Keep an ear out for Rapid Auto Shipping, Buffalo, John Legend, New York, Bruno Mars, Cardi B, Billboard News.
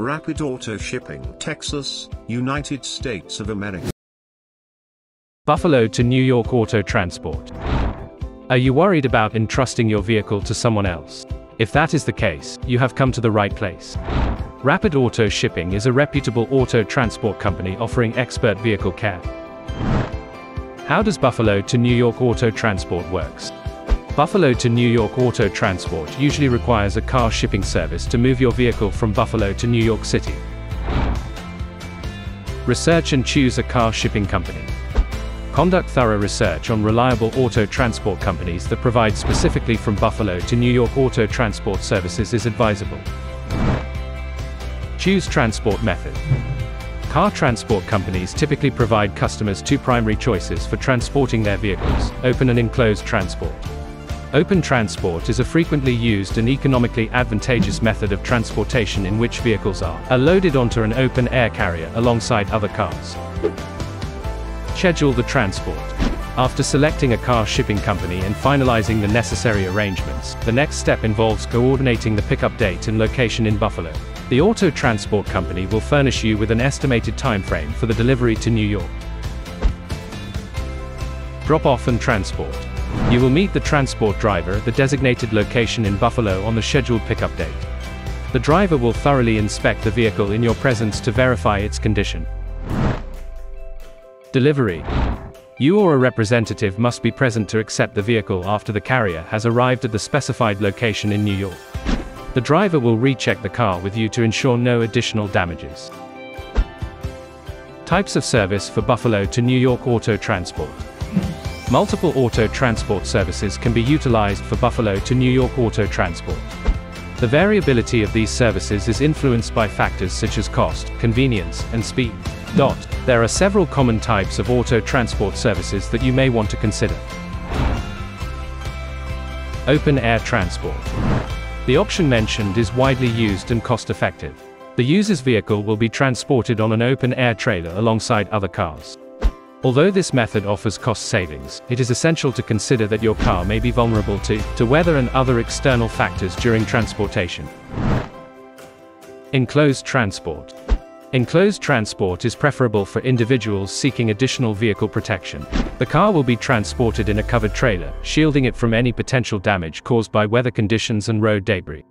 Rapid Auto Shipping, Texas, United States of America. Buffalo to New York Auto Transport. Are you worried about entrusting your vehicle to someone else? If that is the case, you have come to the right place. Rapid Auto Shipping is a reputable auto transport company offering expert vehicle care. How does Buffalo to New York Auto Transport works? Buffalo to New York Auto Transport usually requires a car shipping service to move your vehicle from Buffalo to New York City. Research and choose a car shipping company. Conduct thorough research on reliable auto transport companies that provide specifically from Buffalo to New York auto transport services is advisable. Choose transport method. Car transport companies typically provide customers two primary choices for transporting their vehicles: open and enclosed transport. Open transport is a frequently used and economically advantageous method of transportation in which vehicles are loaded onto an open air carrier alongside other cars. Schedule the transport. After selecting a car shipping company and finalizing the necessary arrangements, the next step involves coordinating the pickup date and location in Buffalo. The auto transport company will furnish you with an estimated time frame for the delivery to New York. Drop-off and transport. You will meet the transport driver at the designated location in Buffalo on the scheduled pickup date. The driver will thoroughly inspect the vehicle in your presence to verify its condition. Delivery. You or a representative must be present to accept the vehicle after the carrier has arrived at the specified location in New York. The driver will recheck the car with you to ensure no additional damages. Types of service for Buffalo to New York Auto Transport. Multiple auto transport services can be utilized for Buffalo to New York auto transport. The variability of these services is influenced by factors such as cost, convenience, and speed. There are several common types of auto transport services that you may want to consider. Open air transport. The option mentioned is widely used and cost-effective. The user's vehicle will be transported on an open air trailer alongside other cars. Although this method offers cost savings, it is essential to consider that your car may be vulnerable to weather and other external factors during transportation. Enclosed transport. Enclosed transport is preferable for individuals seeking additional vehicle protection. The car will be transported in a covered trailer, shielding it from any potential damage caused by weather conditions and road debris.